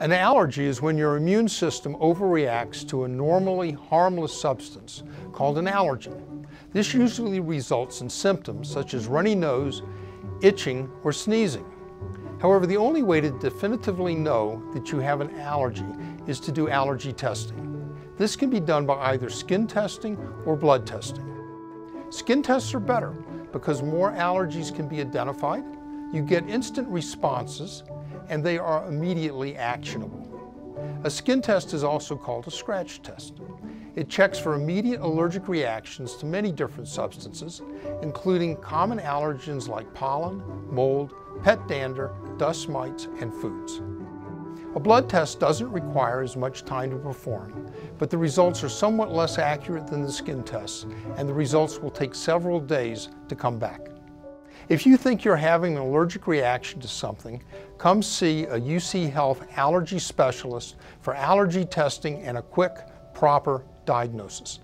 An allergy is when your immune system overreacts to a normally harmless substance called an allergen. This usually results in symptoms such as runny nose, itching, or sneezing. However, the only way to definitively know that you have an allergy is to do allergy testing. This can be done by either skin testing or blood testing. Skin tests are better because more allergies can be identified, you get instant responses, and they are immediately actionable. A skin test is also called a scratch test. It checks for immediate allergic reactions to many different substances, including common allergens like pollen, mold, pet dander, dust mites, and foods. A blood test doesn't require as much time to perform, but the results are somewhat less accurate than the skin tests, and the results will take several days to come back. If you think you're having an allergic reaction to something, come see a UC Health allergy specialist for allergy testing and a quick, proper diagnosis.